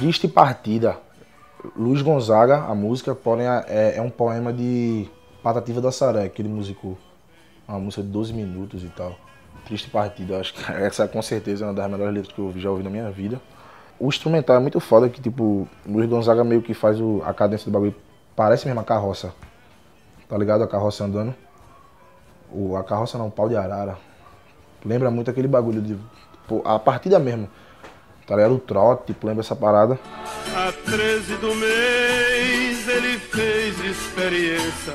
Triste Partida. Luiz Gonzaga, a música, porém é um poema de Patativa da Saré, que ele musicou. Uma música de 12 minutos e tal. Triste Partida, acho que essa com certeza é uma das melhores letras que eu já ouvi na minha vida. O instrumental é muito foda, que tipo, Luiz Gonzaga meio que faz a cadência do bagulho, parece mesmo a carroça. Tá ligado? A carroça andando. A carroça não, pau de arara. Lembra muito aquele bagulho de tipo, a partida mesmo. Tá ligado? O trote, tipo, lembra essa parada. A 13 do mês ele fez experiência.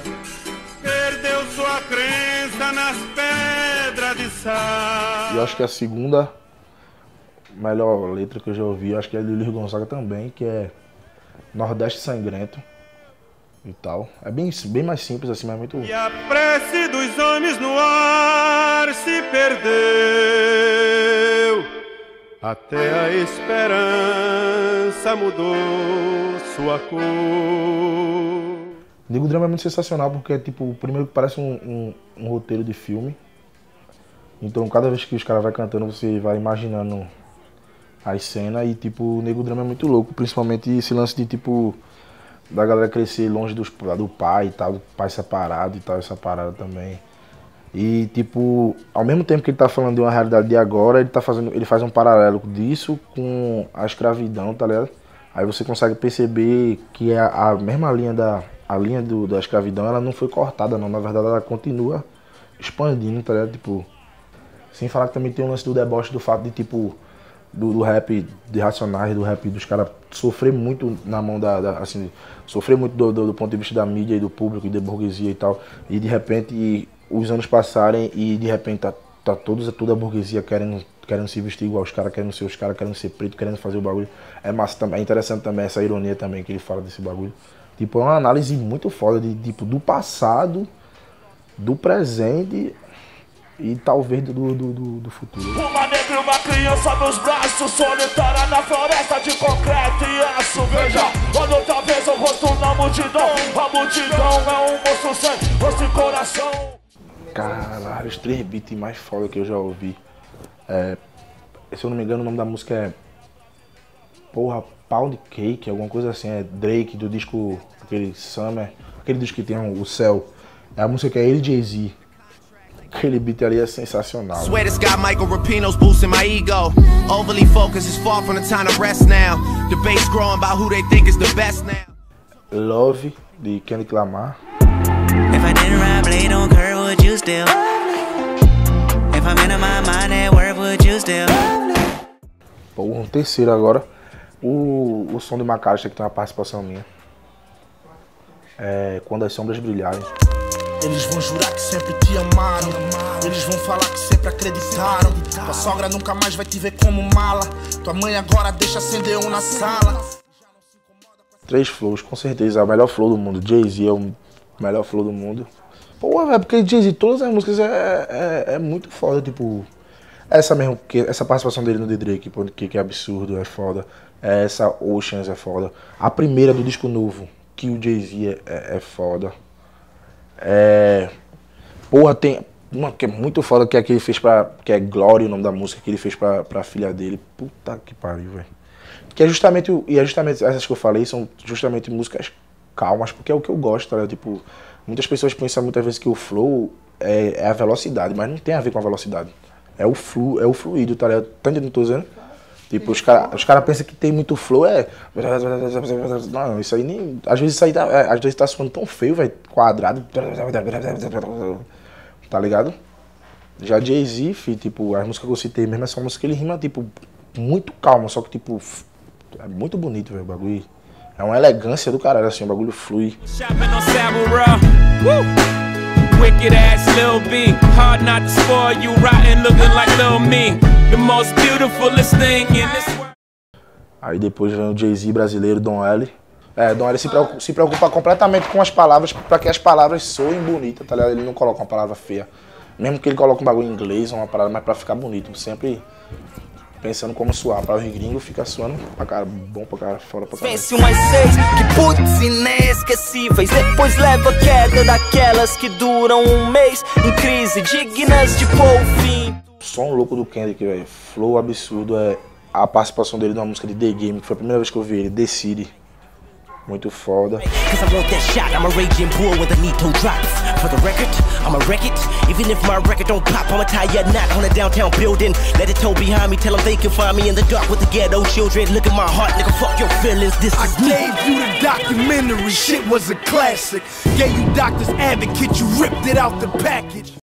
Perdeu sua crença nas pedras de sal. E eu acho que a segunda melhor letra que eu já ouvi, eu acho que é de Luiz Gonzaga também, que é Nordeste Sangrento e tal. É bem mais simples assim, mas muito... E a prece dos homens no ar se perdeu, até a esperança mudou sua cor. Nego Drama é muito sensacional porque é tipo, o primeiro que parece um roteiro de filme. Então cada vez que os caras vão cantando, você vai imaginando as cenas e tipo, o Nego Drama é muito louco, principalmente esse lance de tipo... da galera crescer longe do pai e tal, do pai separado e tal, essa parada também. E tipo, ao mesmo tempo que ele tá falando de uma realidade de agora, ele faz um paralelo disso com a escravidão, tá ligado? Aí você consegue perceber que a mesma linha da escravidão, ela não foi cortada não, na verdade ela continua expandindo, tá ligado? Tipo, sem falar que também tem o lance do deboche do fato de tipo, do rap de Racionais, do rap dos caras sofrer muito na mão assim, sofrer muito do ponto de vista da mídia e do público e da burguesia e tal, e de repente os anos passarem e de repente tá toda a burguesia querendo se vestir igual os caras, querendo ser preto, querendo fazer o bagulho. É massa também, é interessante também essa ironia também que ele fala desse bagulho. Tipo, é uma análise muito foda de tipo do passado, do presente e talvez do futuro. Uma negra, uma criança nos braços, solitária na floresta de concreto e aço. Veja, olha talvez o rosto na multidão. A multidão é um moço sem rosto e coração. Caralho, os 3 beats mais foda que eu já ouvi. Se eu não me engano, o nome da música é... Porra, Pound Cake, alguma coisa assim. É Drake, do disco... Aquele Summer... Aquele disco que tem o céu. É a música que é ele e Jay-Z. Aquele beat ali é sensacional. Love, de Kendrick Lamar. Pô, um terceiro agora. O som de Makalister, que tem uma participação minha. É Quando as Sombras Brilharem. Eles vão jurar que sempre te amaram, eles vão falar que sempre acreditaram. Tua sogra nunca mais vai te ver como mala, tua mãe agora deixa acender um na sala. 3 flows, com certeza, é o melhor flow do mundo. Jay-Z é o melhor flow do mundo. Pô, velho, porque Jay-Z, todas as músicas é muito foda, tipo... Essa mesmo, essa participação dele no The Drake, que é absurdo, é foda. Essa Oceans é foda. A primeira do disco novo, que o Jay-Z é foda. Porra, tem uma que é muito foda, que é a que ele fez pra... Que é Glory, o nome da música, que ele fez pra filha dele. Puta que pariu, velho. Que é justamente... E é justamente... Essas que eu falei são justamente músicas calmas, porque é o que eu gosto, tá ligado? Tipo, muitas pessoas pensam muitas vezes que o flow é a velocidade, mas não tem a ver com a velocidade. É o fluido, tá ligado? Tá entendendo o que eu tô dizendo? Tipo, os cara pensam que tem muito flow, Não, isso aí nem... Às vezes isso aí tá soando tão feio, velho, quadrado. Tá ligado? Já Jay-Z, tipo, as músicas que eu citei mesmo, é só música que ele rima, tipo, muito calma, só que, tipo, é muito bonito, velho, o bagulho. É uma elegância do caralho, assim, o bagulho flui. Aí depois vem o Jay-Z brasileiro, Don L. Don L se preocupa completamente com as palavras, pra que as palavras soem bonitas, tá ligado? Ele não coloca uma palavra feia. Mesmo que ele coloque um bagulho em inglês, uma parada, mas pra ficar bonito. Sempre pensando como suar. Pra os gringos, fica suando pra cara, bom pra cara, fora pra cara. Pense umas 6, que putz inesquecíveis. Depois leva a queda daquelas que duram um mês. Em crise, dignas de pôr o fim. Som louco do Kendrick, velho. Flow absurdo, a participação dele numa música de The Game, que foi a primeira vez que eu vi ele, The City. Muito foda.